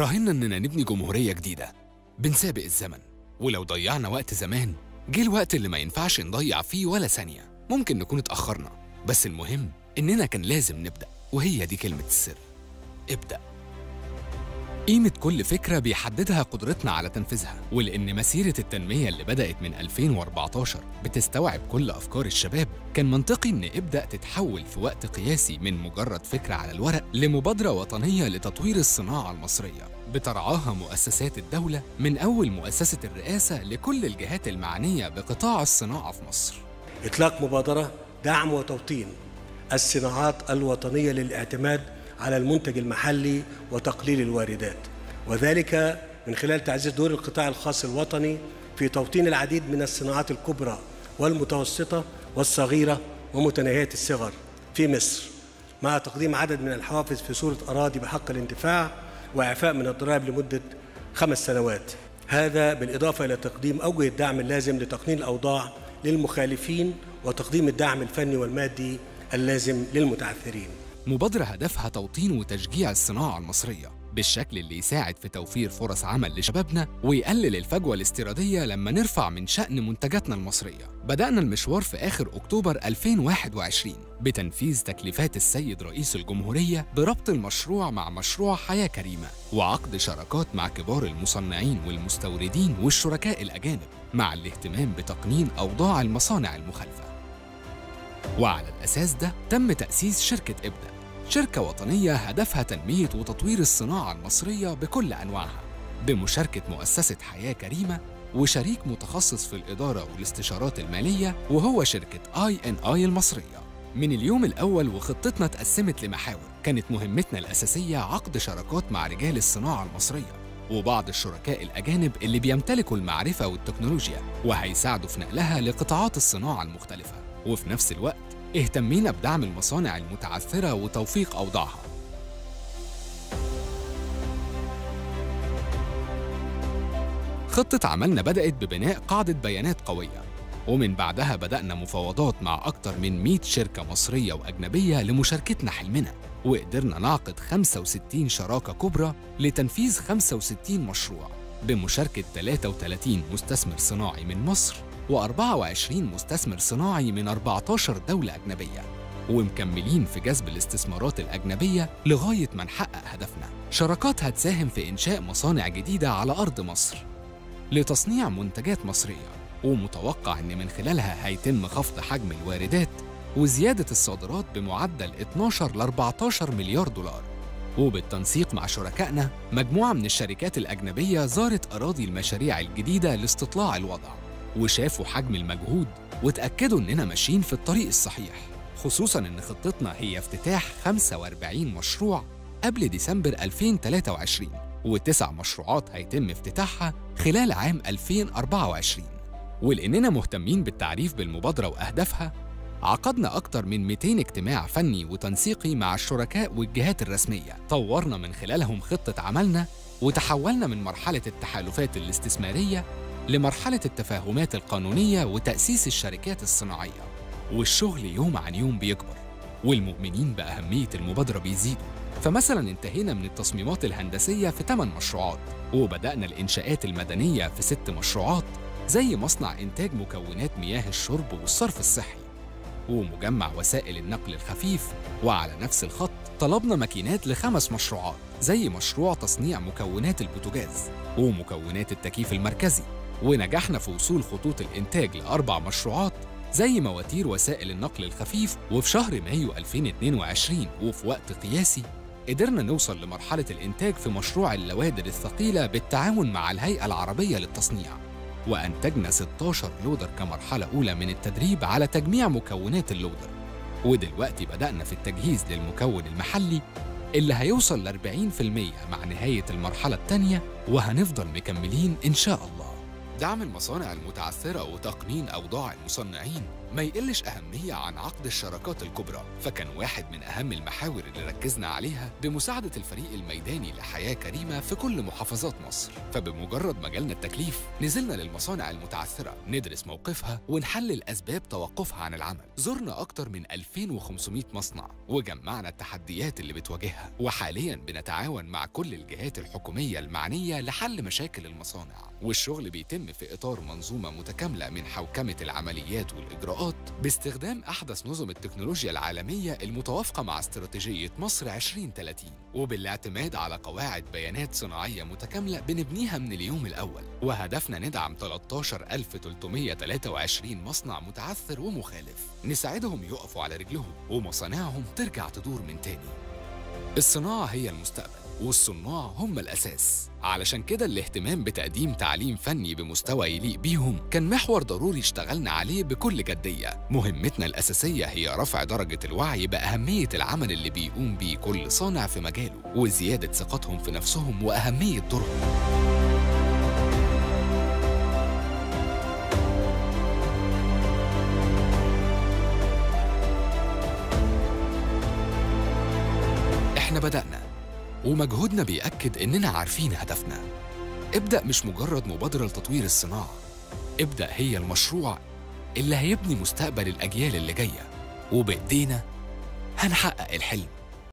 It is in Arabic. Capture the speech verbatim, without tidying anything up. راهنا إننا نبني جمهورية جديدة، بنسابق الزمن، ولو ضيعنا وقت زمان جه الوقت اللي ما ينفعش نضيع فيه ولا ثانية. ممكن نكون اتأخرنا، بس المهم إننا كان لازم نبدأ، وهي دي كلمة السر، ابدأ. قيمة كل فكرة بيحددها قدرتنا على تنفيذها، ولأن مسيرة التنمية اللي بدأت من ألفين وأربعتاشر بتستوعب كل أفكار الشباب، كان منطقي إن ابدأ تتحول في وقت قياسي من مجرد فكرة على الورق لمبادرة وطنية لتطوير الصناعة المصرية بترعاها مؤسسات الدولة، من أول مؤسسة الرئاسة لكل الجهات المعنية بقطاع الصناعة في مصر. إطلاق مبادرة دعم وتوطين الصناعات الوطنية للاعتماد على المنتج المحلي وتقليل الواردات، وذلك من خلال تعزيز دور القطاع الخاص الوطني في توطين العديد من الصناعات الكبرى والمتوسطة والصغيرة ومتناهية الصغر في مصر، مع تقديم عدد من الحوافز في صورة أراضي بحق الاندفاع وإعفاء من الضرائب لمدة خمس سنوات. هذا بالإضافة إلى تقديم أوجه الدعم اللازم لتقنين الأوضاع للمخالفين وتقديم الدعم الفني والمادي اللازم للمتعثرين. مبادرة هدفها توطين وتشجيع الصناعة المصرية بالشكل اللي يساعد في توفير فرص عمل لشبابنا ويقلل الفجوة الاستيرادية لما نرفع من شأن منتجاتنا المصرية. بدأنا المشوار في آخر أكتوبر ألفين وواحد وعشرين بتنفيذ تكليفات السيد رئيس الجمهورية بربط المشروع مع مشروع حياة كريمة، وعقد شراكات مع كبار المصنعين والمستوردين والشركاء الأجانب، مع الاهتمام بتقنين أوضاع المصانع المخالفة. وعلى الأساس ده تم تأسيس شركة أبدا، شركة وطنية هدفها تنمية وتطوير الصناعة المصرية بكل أنواعها، بمشاركة مؤسسة حياة كريمة وشريك متخصص في الإدارة والاستشارات المالية وهو شركة آي إن آي المصرية. من اليوم الأول وخطتنا اتقسمت لمحاور، كانت مهمتنا الأساسية عقد شراكات مع رجال الصناعة المصرية وبعض الشركاء الأجانب اللي بيمتلكوا المعرفة والتكنولوجيا وهيساعدوا في نقلها لقطاعات الصناعة المختلفة، وفي نفس الوقت اهتمينا بدعم المصانع المتعثرة وتوفيق أوضاعها. خطة عملنا بدأت ببناء قاعدة بيانات قوية، ومن بعدها بدأنا مفاوضات مع أكتر من مئة شركة مصرية وأجنبية لمشاركتنا حلمنا، وقدرنا نعقد خمسة وستين شراكة كبرى لتنفيذ خمسة وستين مشروع بمشاركة ثلاثة وثلاثين مستثمر صناعي من مصر وأربعة وعشرين مستثمر صناعي من أربعتاشر دولة أجنبية، ومكملين في جذب الاستثمارات الأجنبية لغاية ما نحقق هدفنا. شراكات هتساهم في إنشاء مصانع جديدة على أرض مصر لتصنيع منتجات مصرية، ومتوقع إن من خلالها هيتم خفض حجم الواردات وزيادة الصادرات بمعدل اتناشر لأربعتاشر مليار دولار. وبالتنسيق مع شركائنا مجموعة من الشركات الأجنبية زارت أراضي المشاريع الجديدة لاستطلاع الوضع، وشافوا حجم المجهود وتأكدوا إننا ماشيين في الطريق الصحيح، خصوصاً إن خطتنا هي افتتاح خمسة وأربعين مشروع قبل ديسمبر ألفين وتلاتة وعشرين، وتسع مشروعات هيتم افتتاحها خلال عام ألفين وأربعة وعشرين. ولأننا مهتمين بالتعريف بالمبادرة وأهدافها، عقدنا أكتر من مئتين اجتماع فني وتنسيقي مع الشركاء والجهات الرسمية، طورنا من خلالهم خطة عملنا، وتحولنا من مرحلة التحالفات الاستثمارية لمرحلة التفاهمات القانونية وتأسيس الشركات الصناعية. والشغل يوم عن يوم بيكبر، والمؤمنين بأهمية المبادرة بيزيدوا، فمثلاً انتهينا من التصميمات الهندسية في ثمان مشروعات، وبدأنا الإنشاءات المدنية في ست مشروعات زي مصنع إنتاج مكونات مياه الشرب والصرف الصحي ومجمع وسائل النقل الخفيف. وعلى نفس الخط طلبنا ماكينات لخمس مشروعات زي مشروع تصنيع مكونات البوتاجاز ومكونات التكييف المركزي، ونجحنا في وصول خطوط الإنتاج لأربع مشروعات زي مواتير وسائل النقل الخفيف. وفي شهر مايو ألفين واتنين وعشرين وفي وقت قياسي قدرنا نوصل لمرحلة الإنتاج في مشروع اللوادر الثقيلة بالتعاون مع الهيئة العربية للتصنيع، وأنتجنا ستاشر لودر كمرحلة أولى من التدريب على تجميع مكونات اللودر. ودلوقتي بدأنا في التجهيز للمكون المحلي اللي هيوصل ل أربعين بالمية مع نهاية المرحلة الثانية، وهنفضل مكملين إن شاء الله. دعم المصانع المتعثرة وتقنين أوضاع المصنعين ما يقلش أهمية عن عقد الشراكات الكبرى، فكان واحد من أهم المحاور اللي ركزنا عليها بمساعدة الفريق الميداني لحياة كريمة في كل محافظات مصر. فبمجرد ما جالنا التكليف نزلنا للمصانع المتعثرة ندرس موقفها ونحلل أسباب توقفها عن العمل. زرنا أكتر من ألفين وخمسمائة مصنع وجمعنا التحديات اللي بتواجهها، وحالياً بنتعاون مع كل الجهات الحكومية المعنية لحل مشاكل المصانع، والشغل بيتم في إطار منظومة متكاملة من حوكمة العمليات والإجراءات باستخدام أحدث نظم التكنولوجيا العالمية المتوافقة مع استراتيجية مصر عشرين ثلاثين، وبالاعتماد على قواعد بيانات صناعية متكاملة بنبنيها من اليوم الأول. وهدفنا ندعم ثلاثة عشر ألف وثلاثمائة وثلاثة وعشرين مصنع متعثر ومخالف، نساعدهم يقفوا على رجلهم ومصانعهم ترجع تدور من تاني. الصناعة هي المستقبل والصناع هم الأساس، علشان كده الاهتمام بتقديم تعليم فني بمستوى يليق بيهم كان محور ضروري اشتغلنا عليه بكل جدية. مهمتنا الأساسية هي رفع درجة الوعي بأهمية العمل اللي بيقوم بيه كل صانع في مجاله، وزيادة ثقتهم في نفسهم وأهمية دورهم. احنا بدأنا ومجهودنا بيأكد إننا عارفين هدفنا. ابدأ مش مجرد مبادرة لتطوير الصناعة، ابدأ هي المشروع اللي هيبني مستقبل الأجيال اللي جاية، وبإيدينا هنحقق الحلم.